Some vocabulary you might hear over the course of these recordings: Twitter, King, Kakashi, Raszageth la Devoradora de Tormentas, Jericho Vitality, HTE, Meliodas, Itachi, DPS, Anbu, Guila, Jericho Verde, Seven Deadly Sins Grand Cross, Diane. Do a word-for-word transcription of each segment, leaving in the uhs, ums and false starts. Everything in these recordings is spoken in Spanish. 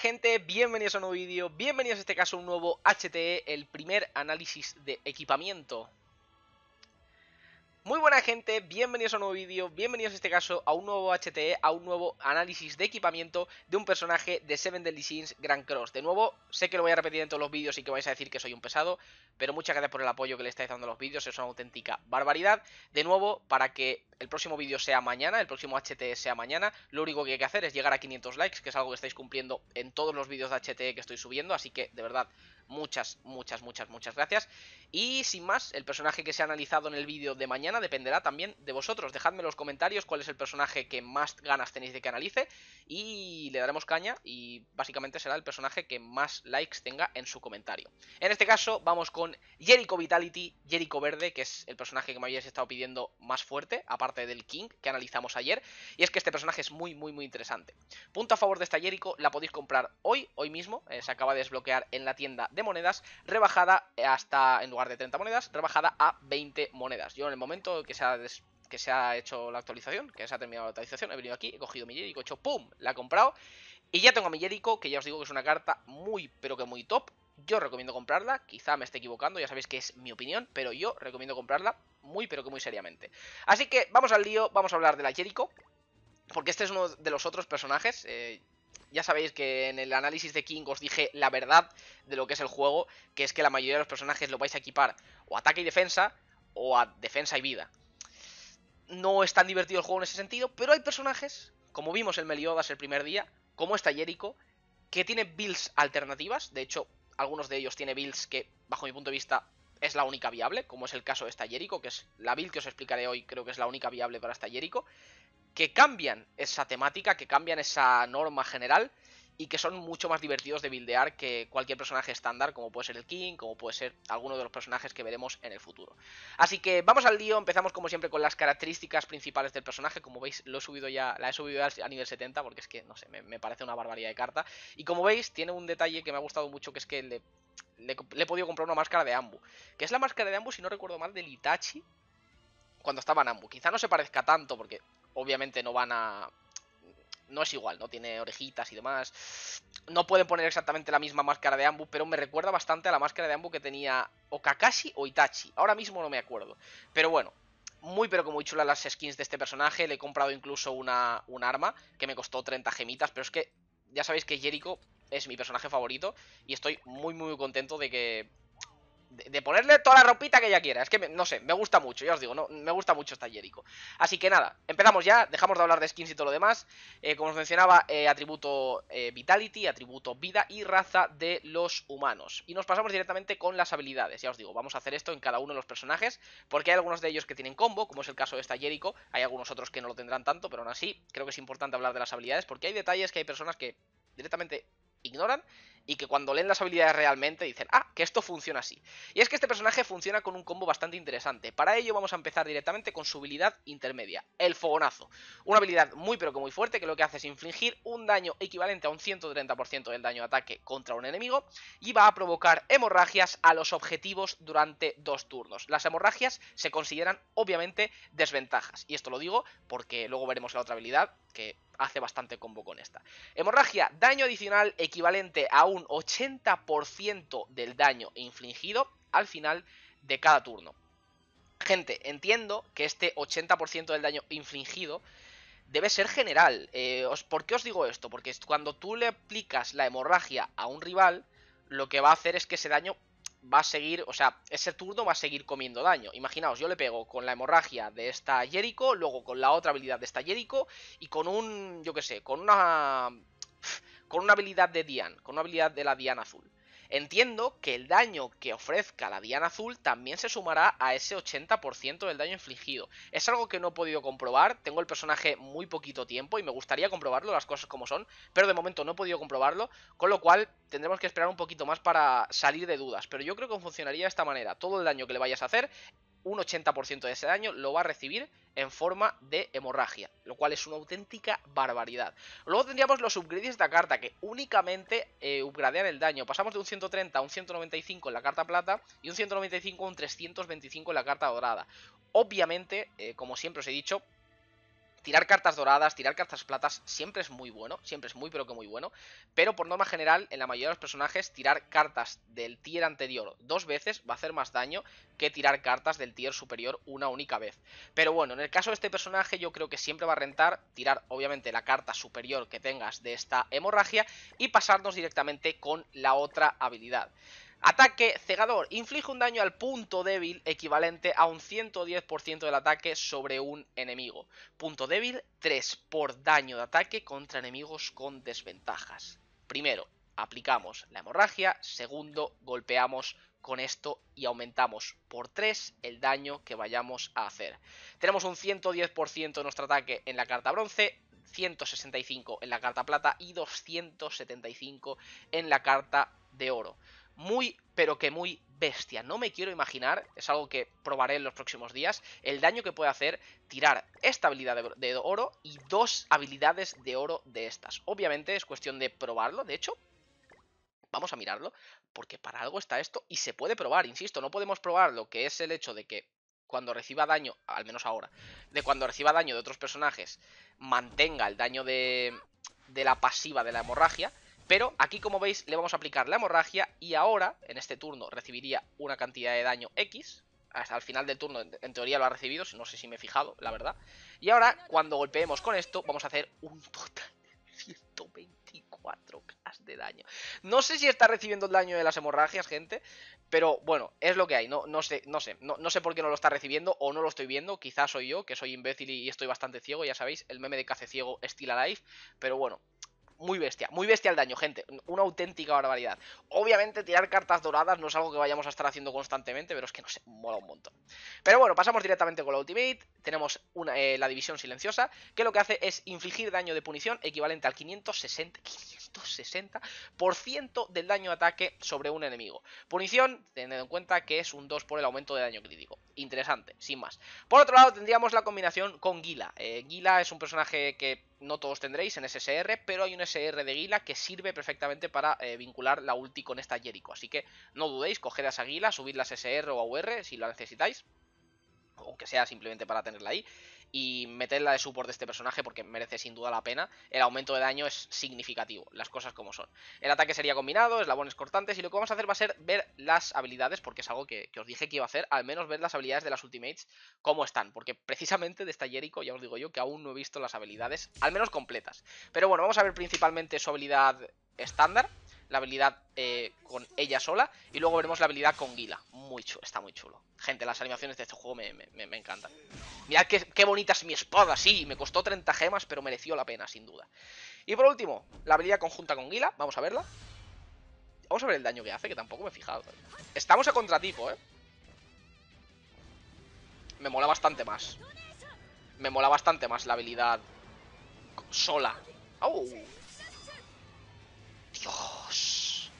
gente, bienvenidos a un nuevo vídeo, bienvenidos en este caso a un nuevo H T E, el primer análisis de equipamiento. Muy buena gente, bienvenidos a un nuevo vídeo, bienvenidos en este caso a un nuevo H T E, a un nuevo análisis de equipamiento de un personaje de Seven Deadly Sins Grand Cross. De nuevo, sé que lo voy a repetir en todos los vídeos y que vais a decir que soy un pesado, pero muchas gracias por el apoyo que le estáis dando a los vídeos, es una auténtica barbaridad. De nuevo, para que el próximo vídeo sea mañana, el próximo H T E sea mañana, lo único que hay que hacer es llegar a quinientos likes, que es algo que estáis cumpliendo en todos los vídeos de H T E que estoy subiendo, así que de verdad, muchas, muchas, muchas, muchas gracias. Y sin más, el personaje que se ha analizado en el vídeo de mañana dependerá también de vosotros. Dejadme en los comentarios cuál es el personaje que más ganas tenéis de que analice y le daremos caña y básicamente será el personaje que más likes tenga en su comentario. En este caso vamos con Jericho Vitality, Jericho Verde, que es el personaje que me habéis estado pidiendo más fuerte, aparte del King que analizamos ayer, y es que este personaje es muy muy muy interesante. Punto a favor de esta Jericho, la podéis comprar hoy, hoy mismo, eh, se acaba de desbloquear en la tienda de monedas, rebajada hasta, en lugar de treinta monedas, rebajada a veinte monedas. Yo en el momento que se ha, des, que se ha hecho la actualización, que se ha terminado la actualización, he venido aquí, he cogido mi Jericho, he hecho pum, la he comprado, y ya tengo a mi Jericho, que ya os digo que es una carta muy pero que muy top. Yo recomiendo comprarla, quizá me esté equivocando, ya sabéis que es mi opinión, pero yo recomiendo comprarla muy pero que muy seriamente. Así que vamos al lío, vamos a hablar de la Jericho, porque este es uno de los otros personajes. eh, Ya sabéis que en el análisis de King os dije la verdad de lo que es el juego, que es que la mayoría de los personajes lo vais a equipar o a ataque y defensa o a defensa y vida. No es tan divertido el juego en ese sentido, pero hay personajes, como vimos en Meliodas el primer día, como esta Jericho, que tiene builds alternativas. De hecho, algunos de ellos tiene builds que, bajo mi punto de vista, es la única viable, como es el caso de esta Jericho, que es la build que os explicaré hoy, creo que es la única viable para esta Jericho, que cambian esa temática, que cambian esa norma general y que son mucho más divertidos de buildear que cualquier personaje estándar, como puede ser el King, como puede ser alguno de los personajes que veremos en el futuro. Así que vamos al lío, empezamos como siempre con las características principales del personaje. Como veis, lo he subido ya, la he subido ya a nivel setenta, porque es que, no sé, me, me parece una barbaridad de carta. Y como veis, tiene un detalle que me ha gustado mucho, que es que le, le, le he podido comprar una máscara de Anbu, que es la máscara de Anbu, si no recuerdo mal, del Itachi, cuando estaba en Anbu. Quizá no se parezca tanto, porque obviamente no van a... no es igual, no tiene orejitas y demás. No pueden poner exactamente la misma máscara de Anbu, pero me recuerda bastante a la máscara de Anbu que tenía o Kakashi o Itachi. Ahora mismo no me acuerdo. Pero bueno, muy pero que muy chulas las skins de este personaje. Le he comprado incluso una, un arma que me costó treinta gemitas. Pero es que ya sabéis que Jericho es mi personaje favorito y estoy muy muy contento de que... de ponerle toda la ropita que ella quiera. Es que, me, no sé, me gusta mucho, ya os digo, no, me gusta mucho esta Jericho. Así que nada, empezamos ya, dejamos de hablar de skins y todo lo demás. eh, Como os mencionaba, eh, atributo eh, Vitality, atributo vida y raza de los humanos. Y nos pasamos directamente con las habilidades, ya os digo, vamos a hacer esto en cada uno de los personajes, porque hay algunos de ellos que tienen combo, como es el caso de esta Jericho. Hay algunos otros que no lo tendrán tanto, pero aún así creo que es importante hablar de las habilidades, porque hay detalles que hay personas que directamente ignoran y que cuando leen las habilidades realmente dicen, ah, que esto funciona así. Y es que este personaje funciona con un combo bastante interesante. Para ello vamos a empezar directamente con su habilidad intermedia, el fogonazo. Una habilidad muy pero que muy fuerte, que lo que hace es infligir un daño equivalente a un ciento treinta por ciento del daño de ataque contra un enemigo, y va a provocar hemorragias a los objetivos durante dos turnos. Las hemorragias se consideran obviamente desventajas, y esto lo digo porque luego veremos la otra habilidad que hace bastante combo con esta. Hemorragia, daño adicional equivalente a un ochenta por ciento del daño infligido al final de cada turno. Gente, entiendo que este ochenta por ciento del daño infligido debe ser general. Eh, os, ¿Por qué os digo esto? Porque cuando tú le aplicas la hemorragia a un rival, lo que va a hacer es que ese daño va a seguir, o sea, ese turno va a seguir comiendo daño. Imaginaos, yo le pego con la hemorragia de esta Jericho, luego con la otra habilidad de esta Jericho y con un, yo qué sé, con una... con una habilidad de Diane, con una habilidad de la Diane azul. Entiendo que el daño que ofrezca la Diane azul también se sumará a ese ochenta por ciento del daño infligido. Es algo que no he podido comprobar, tengo el personaje muy poquito tiempo y me gustaría comprobarlo, las cosas como son, pero de momento no he podido comprobarlo, con lo cual tendremos que esperar un poquito más para salir de dudas. Pero yo creo que funcionaría de esta manera, todo el daño que le vayas a hacer, un ochenta por ciento de ese daño lo va a recibir en forma de hemorragia, lo cual es una auténtica barbaridad. Luego tendríamos los upgrades de esta carta, que únicamente eh, upgradean el daño. Pasamos de un ciento treinta a un ciento noventa y cinco en la carta plata y un ciento noventa y cinco a un trescientos veinticinco en la carta dorada. Obviamente, eh, como siempre os he dicho, tirar cartas doradas, tirar cartas platas, siempre es muy bueno, siempre es muy pero que muy bueno, pero por norma general en la mayoría de los personajes tirar cartas del tier anterior dos veces va a hacer más daño que tirar cartas del tier superior una única vez. Pero bueno, en el caso de este personaje yo creo que siempre va a rentar tirar obviamente la carta superior que tengas de esta hemorragia y pasarnos directamente con la otra habilidad. Ataque cegador. Inflige un daño al punto débil equivalente a un ciento diez por ciento del ataque sobre un enemigo. Punto débil tres por daño de ataque contra enemigos con desventajas. Primero, aplicamos la hemorragia. Segundo, golpeamos con esto y aumentamos por tres el daño que vayamos a hacer. Tenemos un ciento diez por ciento de nuestro ataque en la carta bronce, ciento sesenta y cinco en la carta plata y doscientos setenta y cinco en la carta de oro. Muy, pero que muy bestia. No me quiero imaginar, es algo que probaré en los próximos días, el daño que puede hacer tirar esta habilidad de oro y dos habilidades de oro de estas. Obviamente es cuestión de probarlo, de hecho, vamos a mirarlo, porque para algo está esto y se puede probar, insisto, no podemos probar lo que es el hecho de que cuando reciba daño, al menos ahora, de cuando reciba daño de otros personajes, mantenga el daño de, de la pasiva de la hemorragia. Pero aquí, como veis, le vamos a aplicar la hemorragia y ahora, en este turno, recibiría una cantidad de daño X. Hasta el final del turno, en teoría, lo ha recibido, no sé si me he fijado, la verdad. Y ahora, cuando golpeemos con esto, vamos a hacer un total de ciento veinticuatro k de daño. No sé si está recibiendo el daño de las hemorragias, gente, pero bueno, es lo que hay. No, no sé, no sé, no, no sé por qué no lo está recibiendo o no lo estoy viendo. Quizás soy yo, que soy imbécil y estoy bastante ciego, ya sabéis, el meme de Cace Ciego, Still Alive, pero bueno. Muy bestia, muy bestia el daño, gente, una auténtica barbaridad. Obviamente tirar cartas doradas no es algo que vayamos a estar haciendo constantemente, pero es que no sé, mola un montón. Pero bueno, pasamos directamente con la ultimate. Tenemos una, eh, la división silenciosa, que lo que hace es infligir daño de punición equivalente al quinientos sesenta por ciento del daño de ataque sobre un enemigo. Punición, teniendo en cuenta que es un dos por el aumento de daño crítico. Interesante, sin más. Por otro lado tendríamos la combinación con Guila. eh, Guila es un personaje que no todos tendréis en S S R, pero hay un S R de Guila que sirve perfectamente para eh, vincular la ulti con esta Jericho. Así que no dudéis, coged a esa Guila, subid las S R o A U R si la necesitáis, aunque sea simplemente para tenerla ahí, y meterla de support de este personaje porque merece sin duda la pena. El aumento de daño es significativo, las cosas como son. El ataque sería combinado, eslabones cortantes, y lo que vamos a hacer va a ser ver las habilidades, porque es algo que, que os dije que iba a hacer, al menos ver las habilidades de las ultimates cómo están, porque precisamente de esta Jericho ya os digo yo que aún no he visto las habilidades, al menos completas. Pero bueno, vamos a ver principalmente su habilidad estándar, la habilidad eh, con ella sola, y luego veremos la habilidad con Guila. Muy chulo, está muy chulo. Gente, las animaciones de este juego me, me, me encantan. Mirad qué, qué bonita es mi espada, sí, me costó treinta gemas, pero mereció la pena, sin duda. Y por último, la habilidad conjunta con Guila, vamos a verla. Vamos a ver el daño que hace, que tampoco me he fijado. Estamos a contratipo, eh. Me mola bastante más. Me mola bastante más la habilidad sola. ¡Oh! Dios.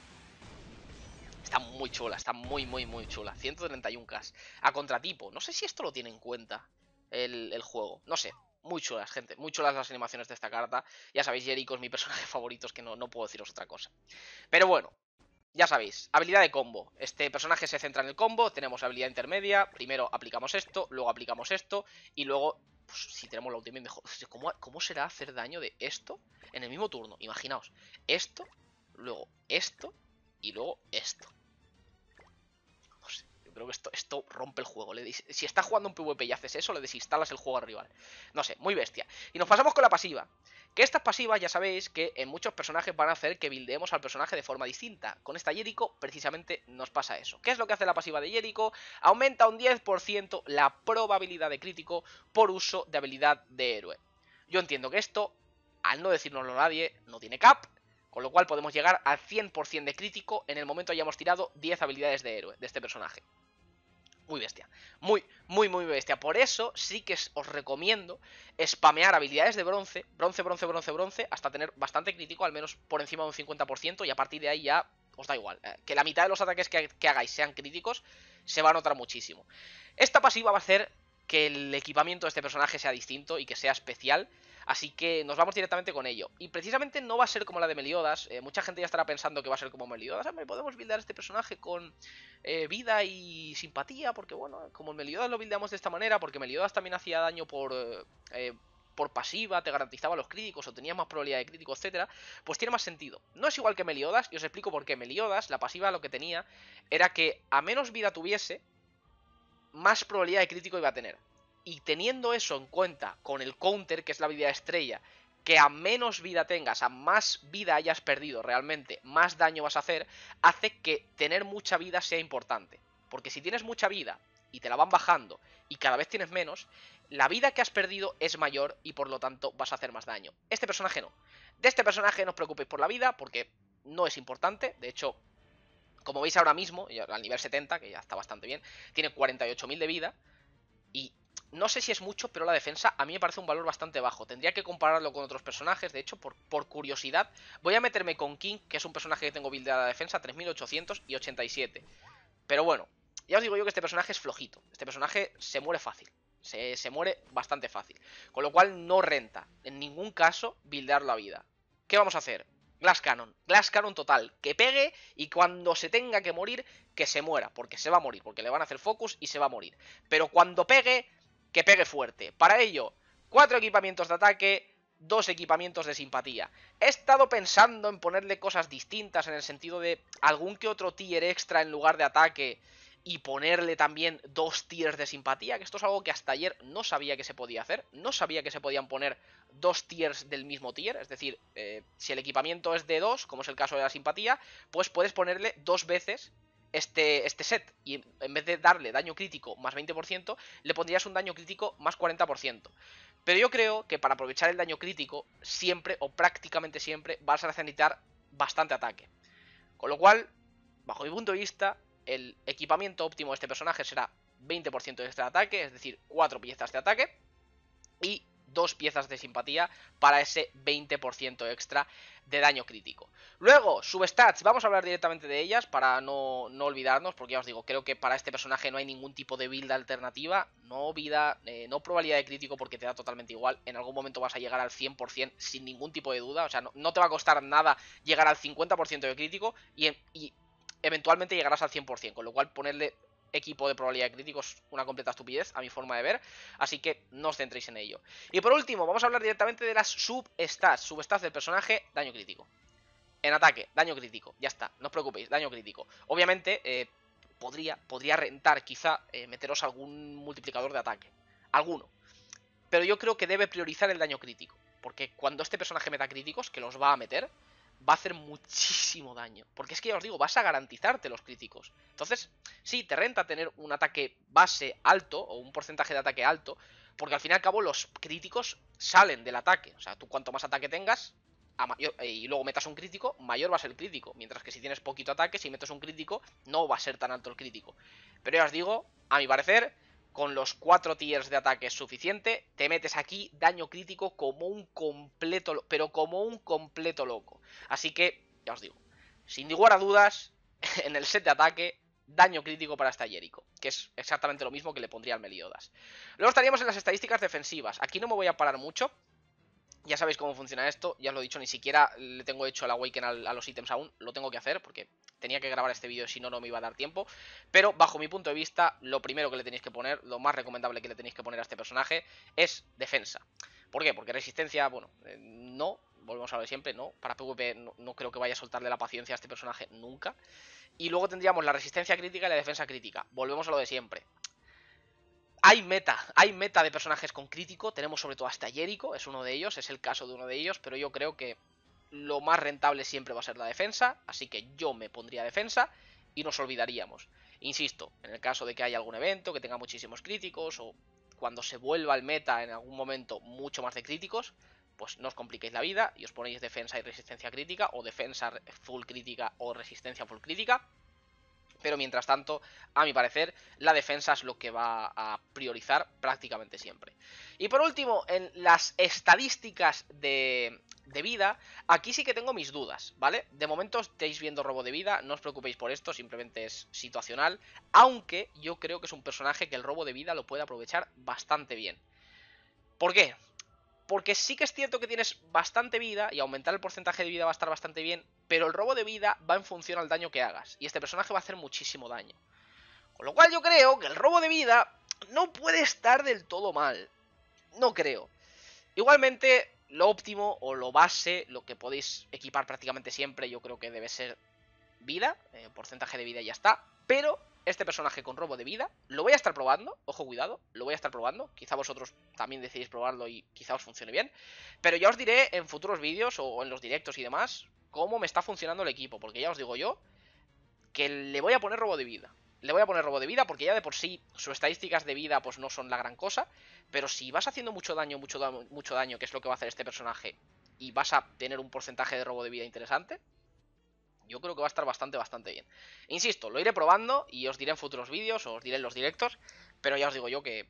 Está muy chula, está muy, muy, muy chula. ciento treinta y uno k a contratipo. No sé si esto lo tiene en cuenta el, el juego. No sé. Muy chulas, gente. Muy chulas las animaciones de esta carta. Ya sabéis, Jericho es mi personaje favorito, es que no, no puedo deciros otra cosa. Pero bueno, ya sabéis. Habilidad de combo. Este personaje se centra en el combo. Tenemos habilidad intermedia. Primero aplicamos esto, luego aplicamos esto y luego... Pues, si tenemos la ultimate mejor. ¿Cómo, ¿Cómo será hacer daño de esto en el mismo turno? Imaginaos. Esto... Luego esto y luego esto. No sé, yo creo que esto, esto rompe el juego. Le des... Si estás jugando un PvP y haces eso, le desinstalas el juego al rival. No sé, muy bestia. Y nos pasamos con la pasiva. Que estas pasivas ya sabéis que en muchos personajes van a hacer que buildeemos al personaje de forma distinta. Con esta Jericho precisamente nos pasa eso. ¿Qué es lo que hace la pasiva de Jericho? Aumenta un diez por ciento la probabilidad de crítico por uso de habilidad de héroe. Yo entiendo que esto, al no decírnoslo nadie, no tiene cap. Con lo cual podemos llegar al cien por ciento de crítico en el momento hayamos tirado diez habilidades de héroe de este personaje. Muy bestia, muy, muy, muy bestia. Por eso sí que os recomiendo spamear habilidades de bronce, bronce, bronce, bronce, bronce, hasta tener bastante crítico, al menos por encima de un cincuenta por ciento, y a partir de ahí ya os da igual. Que la mitad de los ataques que, que hagáis sean críticos se va a notar muchísimo. Esta pasiva va a hacer que el equipamiento de este personaje sea distinto y que sea especial. Así que nos vamos directamente con ello. Y precisamente no va a ser como la de Meliodas. eh, Mucha gente ya estará pensando que va a ser como Meliodas. Podemos buildar este personaje con eh, vida y simpatía, porque bueno, como Meliodas lo buildamos de esta manera, porque Meliodas también hacía daño por eh, por pasiva, te garantizaba los críticos o tenías más probabilidad de crítico, etcétera, pues tiene más sentido. No es igual que Meliodas, y os explico por qué. Meliodas, la pasiva lo que tenía era que a menos vida tuviese, más probabilidad de crítico iba a tener. Y teniendo eso en cuenta con el counter, que es la habilidad estrella, que a menos vida tengas, a más vida hayas perdido realmente, más daño vas a hacer, hace que tener mucha vida sea importante. Porque si tienes mucha vida y te la van bajando y cada vez tienes menos, la vida que has perdido es mayor y por lo tanto vas a hacer más daño. Este personaje no. De este personaje no os preocupéis por la vida porque no es importante. De hecho, como veis ahora mismo, al nivel setenta, que ya está bastante bien, tiene cuarenta y ocho mil de vida. Y no sé si es mucho, pero la defensa a mí me parece un valor bastante bajo. Tendría que compararlo con otros personajes. De hecho, por, por curiosidad, voy a meterme con King, que es un personaje que tengo buildeada de defensa, tres mil ochocientos ochenta y siete. Pero bueno, ya os digo yo que este personaje es flojito. Este personaje se muere fácil. Se, se muere bastante fácil. Con lo cual no renta, en ningún caso, buildear la vida. ¿Qué vamos a hacer? Glass Cannon, Glass Cannon total, que pegue y cuando se tenga que morir, que se muera, porque se va a morir, porque le van a hacer focus y se va a morir. Pero cuando pegue, que pegue fuerte. Para ello, cuatro equipamientos de ataque, dos equipamientos de simpatía. He estado pensando en ponerle cosas distintas en el sentido de algún que otro tier extra en lugar de ataque y ponerle también dos tiers de simpatía, que esto es algo que hasta ayer no sabía que se podía hacer. No sabía que se podían poner dos tiers del mismo tier, es decir, eh, si el equipamiento es de dos, como es el caso de la simpatía, pues puedes ponerle dos veces este, este set, y en vez de darle daño crítico más veinte por ciento, le pondrías un daño crítico más cuarenta por ciento. Pero yo creo que para aprovechar el daño crítico, siempre o prácticamente siempre vas a necesitar bastante ataque. Con lo cual, bajo mi punto de vista, el equipamiento óptimo de este personaje será veinte por ciento de este ataque, es decir, cuatro piezas de ataque y dos piezas de simpatía para ese veinte por ciento extra de daño crítico. Luego, substats, vamos a hablar directamente de ellas para no, no olvidarnos, porque ya os digo, creo que para este personaje no hay ningún tipo de build alternativa, no vida, eh, no probabilidad de crítico porque te da totalmente igual, en algún momento vas a llegar al cien por ciento sin ningún tipo de duda, o sea, no, no te va a costar nada llegar al cincuenta por ciento de crítico y... y eventualmente llegarás al cien por ciento, con lo cual ponerle equipo de probabilidad de crítico es una completa estupidez a mi forma de ver, así que no os centréis en ello. Y por último, vamos a hablar directamente de las substats, substats del personaje, daño crítico. En ataque, daño crítico, ya está, no os preocupéis, daño crítico. Obviamente, eh, podría, podría rentar quizá eh, meteros algún multiplicador de ataque, alguno. Pero yo creo que debe priorizar el daño crítico, porque cuando este personaje meta críticos, que los va a meter, va a hacer muchísimo daño. Porque es que ya os digo, vas a garantizarte los críticos. Entonces, sí, te renta tener un ataque base alto o un porcentaje de ataque alto, porque al fin y al cabo los críticos salen del ataque. O sea, tú cuanto más ataque tengas a mayor, y luego metas un crítico, mayor va a ser el crítico. Mientras que si tienes poquito ataque, si metes un crítico, no va a ser tan alto el crítico. Pero ya os digo, a mi parecer, con los cuatro tiers de ataque es suficiente. Te metes aquí daño crítico como un completo, pero como un completo loco. Así que, ya os digo, sin lugar a dudas, en el set de ataque, daño crítico para esta Jericho, que es exactamente lo mismo que le pondría al Meliodas. Luego estaríamos en las estadísticas defensivas. Aquí no me voy a parar mucho. Ya sabéis cómo funciona esto, ya os lo he dicho, ni siquiera le tengo hecho el awaken a los ítems aún, lo tengo que hacer porque tenía que grabar este vídeo, si no, no me iba a dar tiempo. Pero bajo mi punto de vista, lo primero que le tenéis que poner, lo más recomendable que le tenéis que poner a este personaje es defensa. ¿Por qué? Porque resistencia, bueno, eh, no, volvemos a lo de siempre, no, para PvP no, no creo que vaya a soltarle la paciencia a este personaje nunca. Y luego tendríamos la resistencia crítica y la defensa crítica, volvemos a lo de siempre. Hay meta, hay meta de personajes con crítico, tenemos sobre todo hasta Jericho, es uno de ellos, es el caso de uno de ellos, pero yo creo que lo más rentable siempre va a ser la defensa, así que yo me pondría defensa y nos olvidaríamos. Insisto, en el caso de que haya algún evento, que tenga muchísimos críticos, o cuando se vuelva el meta en algún momento mucho más de críticos, pues no os compliquéis la vida y os ponéis defensa y resistencia crítica, o defensa full crítica o resistencia full crítica. Pero mientras tanto, a mi parecer, la defensa es lo que va a priorizar prácticamente siempre. Y por último, en las estadísticas de, de vida, aquí sí que tengo mis dudas, ¿vale? De momento estáis viendo robo de vida, no os preocupéis por esto, simplemente es situacional. Aunque yo creo que es un personaje que el robo de vida lo puede aprovechar bastante bien. ¿Por qué? Porque sí que es cierto que tienes bastante vida y aumentar el porcentaje de vida va a estar bastante bien, pero el robo de vida va en función al daño que hagas y este personaje va a hacer muchísimo daño. Con lo cual yo creo que el robo de vida no puede estar del todo mal. No creo. Igualmente, lo óptimo o lo base, lo que podéis equipar prácticamente siempre, yo creo que debe ser vida, eh, porcentaje de vida y ya está. Pero este personaje con robo de vida lo voy a estar probando, ojo, cuidado, lo voy a estar probando. Quizá vosotros también decidís probarlo y quizá os funcione bien. Pero ya os diré en futuros vídeos o en los directos y demás cómo me está funcionando el equipo, porque ya os digo yo que le voy a poner robo de vida. Le voy a poner robo de vida porque ya de por sí sus estadísticas de vida pues no son la gran cosa. Pero si vas haciendo mucho daño, mucho daño, mucho daño, que es lo que va a hacer este personaje, y vas a tener un porcentaje de robo de vida interesante, yo creo que va a estar bastante, bastante bien. Insisto, lo iré probando y os diré en futuros vídeos o os diré en los directos. Pero ya os digo yo que...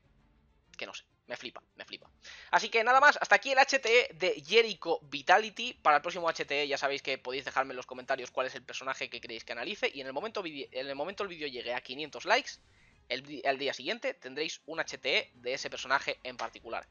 que no sé. Me flipa, me flipa. Así que nada más, hasta aquí el H T E de Jericho Vitality. Para el próximo H T E ya sabéis que podéis dejarme en los comentarios cuál es el personaje que queréis que analice. Y en el momento, en el momento el vídeo llegue a quinientos likes, el, al día siguiente tendréis un H T E de ese personaje en particular.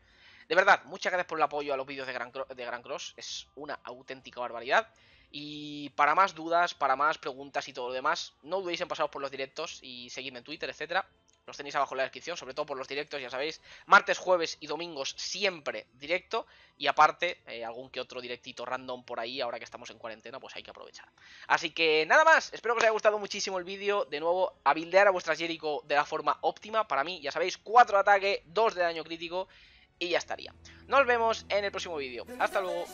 De verdad, muchas gracias por el apoyo a los vídeos de Grand, de Grand Cross. Es una auténtica barbaridad. Y para más dudas, para más preguntas y todo lo demás, no dudéis en pasaros por los directos y seguidme en Twitter, etcétera. Los tenéis abajo en la descripción, sobre todo por los directos, ya sabéis. Martes, jueves y domingos siempre directo. Y aparte, eh, algún que otro directito random por ahí, ahora que estamos en cuarentena, pues hay que aprovechar. Así que nada más, espero que os haya gustado muchísimo el vídeo. De nuevo, a buildear a vuestras Jericho de la forma óptima. Para mí, ya sabéis, cuatro de ataque, dos de daño crítico y ya estaría. Nos vemos en el próximo vídeo. Hasta luego.